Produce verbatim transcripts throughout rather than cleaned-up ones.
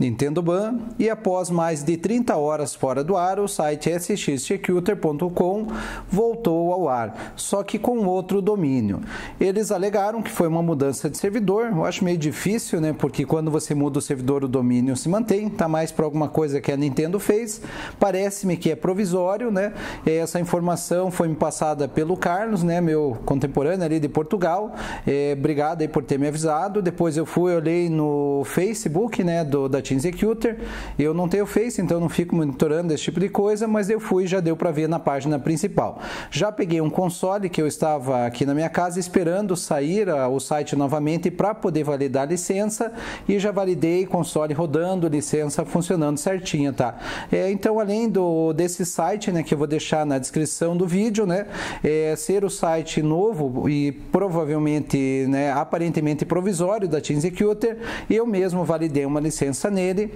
Nintendo Ban, e após mais de trinta horas fora do ar, o site S X Xecuter ponto com voltou ao ar, só que com outro domínio. Eles alegaram que foi uma mudança de servidor. Eu acho meio difícil, né? Porque quando você muda o servidor, o domínio se mantém, tá mais para alguma coisa que a Nintendo fez. Parece-me que é provisório, né? E essa informação foi me passada pelo Carlos, né? Meu contemporâneo ali de Portugal. É, obrigado aí por ter me avisado. Depois eu fui, olhei no Facebook, né? Do, da Team Xecuter. Eu não tenho Face, então não fico monitorando esse tipo de coisa, mas eu fui, já deu para ver na página principal. Já peguei um console que eu estava aqui na minha casa esperando sair a, o site novamente para poder validar a licença, e já validei, console rodando, licença funcionando certinha, tá? É, então, além do desse site, né, que eu vou deixar na descrição do vídeo, né, é, ser o site novo e provavelmente, né, aparentemente provisório da Team Xecuter, eu mesmo validei uma licença nele.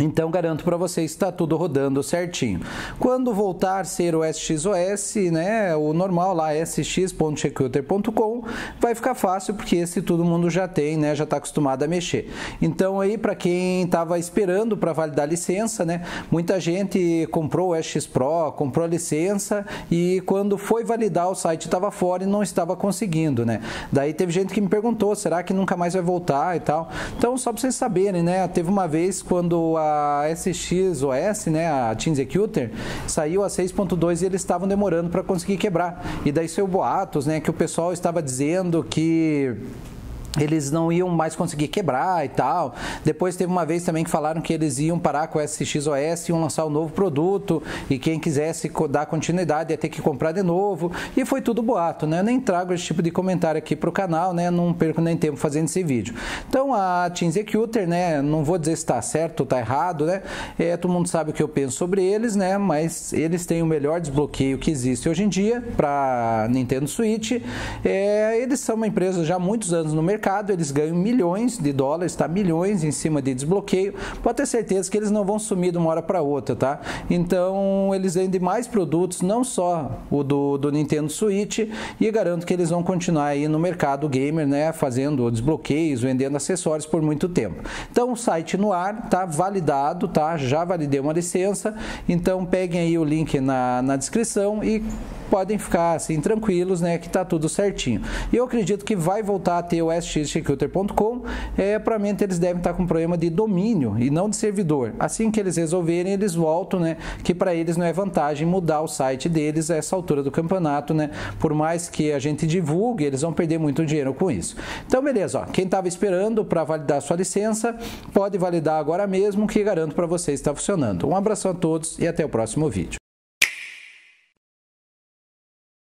Então, garanto para vocês que está tudo rodando certinho. Quando voltar a ser o S X O S, né, o normal lá, S X ponto xecuter ponto com, vai ficar fácil, porque esse todo mundo já tem, né, já está acostumado a mexer. Então, aí, para quem estava esperando para validar a licença, né, muita gente comprou o S X Pro, comprou a licença, e quando foi validar, o site estava fora e não estava conseguindo, né. Daí, teve gente que me perguntou, será que nunca mais vai voltar e tal? Então, só para vocês saberem, né, teve uma vez quando a a S X O S, né, a Team Xecuter, saiu a seis ponto dois e eles estavam demorando para conseguir quebrar. E daí saiu boatos, né, que o pessoal estava dizendo que eles não iam mais conseguir quebrar e tal. Depois teve uma vez também que falaram que eles iam parar com o S X O S, iam lançar um novo produto, e quem quisesse dar continuidade ia ter que comprar de novo. E foi tudo boato, né? Eu nem trago esse tipo de comentário aqui para o canal, né? Não perco nem tempo fazendo esse vídeo. Então, a Team Xecuter, né? Não vou dizer se está certo ou está errado, né? É, todo mundo sabe o que eu penso sobre eles, né? Mas eles têm o melhor desbloqueio que existe hoje em dia para Nintendo Switch. É, eles são uma empresa já há muitos anos no mercado. Eles ganham milhões de dólares, tá? Milhões em cima de desbloqueio. Pode ter certeza que eles não vão sumir de uma hora para outra, tá? Então, eles vendem mais produtos, não só o do, do Nintendo Switch, e garanto que eles vão continuar aí no mercado gamer, né? Fazendo desbloqueios, vendendo acessórios por muito tempo. Então, o site no ar, tá? Validado, tá? Já validei uma licença. Então, peguem aí o link na, na descrição e podem ficar assim tranquilos, né, que tá tudo certinho. E eu acredito que vai voltar a ter o S X Xecuter ponto com. É, para mim eles devem estar com problema de domínio e não de servidor. Assim que eles resolverem, eles voltam, né, que para eles não é vantagem mudar o site deles a essa altura do campeonato, né? Por mais que a gente divulgue, eles vão perder muito dinheiro com isso. Então, beleza, ó, quem tava esperando para validar sua licença, pode validar agora mesmo, que garanto para vocês está funcionando. Um abraço a todos e até o próximo vídeo.